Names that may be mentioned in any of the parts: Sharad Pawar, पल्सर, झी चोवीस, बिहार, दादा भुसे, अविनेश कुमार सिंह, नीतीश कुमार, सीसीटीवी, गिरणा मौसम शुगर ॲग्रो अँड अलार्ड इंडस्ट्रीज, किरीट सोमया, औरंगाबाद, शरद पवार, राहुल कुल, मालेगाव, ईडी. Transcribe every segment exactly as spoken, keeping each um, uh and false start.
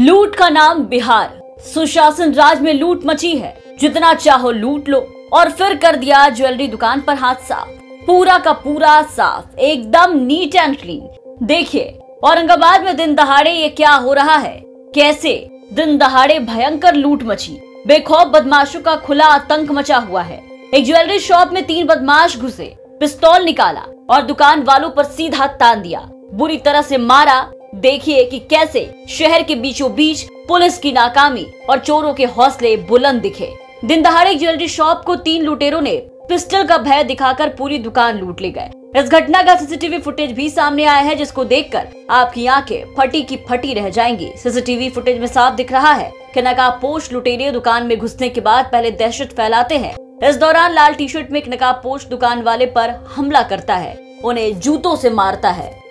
लूट का नाम बिहार। सुशासन राज में लूट मची है, जितना चाहो लूट लो। और फिर कर दिया ज्वेलरी दुकान पर हाथ साफ, पूरा का पूरा साफ, एकदम नीट एंड क्लीन। देखिए औरंगाबाद में दिन दहाड़े ये क्या हो रहा है, कैसे दिन दहाड़े भयंकर लूट मची। बेखौफ बदमाशों का खुला आतंक मचा हुआ है। एक ज्वेलरी शॉप में तीन बदमाश घुसे, पिस्तौल निकाला और दुकान वालों पर सीधा तान दिया, बुरी तरह से मारा। देखिए कि कैसे शहर के बीचों बीच पुलिस की नाकामी और चोरों के हौसले बुलंद दिखे। दिन दहाड़े ज्वेलरी शॉप को तीन लुटेरों ने पिस्टल का भय दिखाकर पूरी दुकान लूट ले गए। इस घटना का सीसीटीवी फुटेज भी सामने आया है, जिसको देखकर आपकी आंखें फटी की फटी रह जाएंगी। सीसीटीवी फुटेज में साफ दिख रहा है कि नकाबपोश लुटेरे दुकान में घुसने के बाद पहले दहशत फैलाते हैं। इस दौरान लाल टी शर्ट में एक नकाबपोश दुकान वाले पर हमला करता है, उन्हें जूतों से मारता है।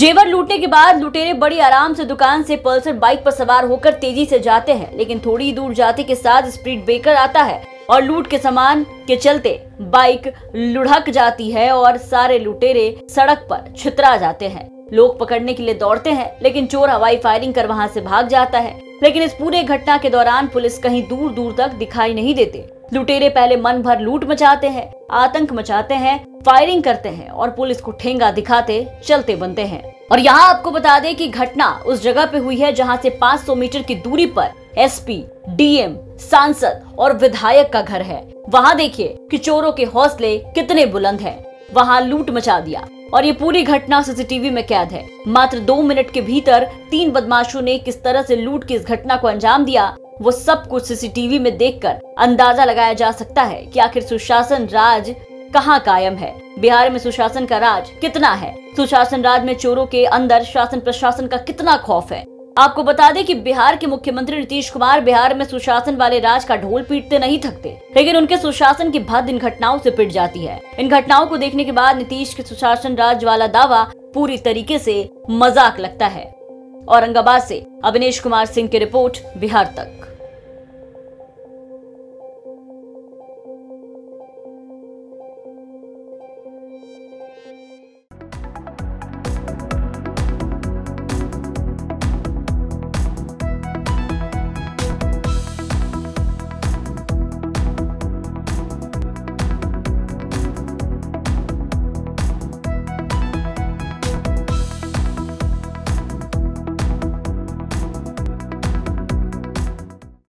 जेवर लूटने के बाद लुटेरे बड़ी आराम से दुकान से पल्सर बाइक पर सवार होकर तेजी से जाते हैं, लेकिन थोड़ी दूर जाते के साथ स्पीड ब्रेकर आता है और लूट के सामान के चलते बाइक लुढ़क जाती है और सारे लुटेरे सड़क पर छितरा जाते हैं। लोग पकड़ने के लिए दौड़ते हैं, लेकिन चोर हवाई फायरिंग कर वहां से भाग जाता है। लेकिन इस पूरे घटना के दौरान पुलिस कहीं दूर दूर तक दिखाई नहीं देते। लुटेरे पहले मन भर लूट मचाते हैं, आतंक मचाते हैं, फायरिंग करते हैं और पुलिस को ठेंगा दिखाते चलते बनते हैं। और यहाँ आपको बता दें कि घटना उस जगह पे हुई है जहाँ से पाँच सौ मीटर की दूरी पर एसपी, डीएम, सांसद और विधायक का घर है। वहाँ देखिए कि चोरों के हौसले कितने बुलंद हैं। वहाँ लूट मचा दिया और ये पूरी घटना सीसीटीवी में कैद है। मात्र दो मिनट के भीतर तीन बदमाशों ने किस तरह से लूट की इस घटना को अंजाम दिया, वो सब कुछ सीसीटीवी में देखकर अंदाजा लगाया जा सकता है कि आखिर सुशासन राज कहाँ कायम है, बिहार में सुशासन का राज कितना है, सुशासन राज में चोरों के अंदर शासन प्रशासन का कितना खौफ है। आपको बता दें कि बिहार के मुख्यमंत्री नीतीश कुमार बिहार में सुशासन वाले राज का ढोल पीटते नहीं थकते, लेकिन उनके सुशासन की भद इन घटनाओं से पिट जाती है। इन घटनाओं को देखने के बाद नीतीश के सुशासन राज वाला दावा पूरी तरीके से मजाक लगता है। औरंगाबाद से अविनेश कुमार सिंह की रिपोर्ट, बिहार तक।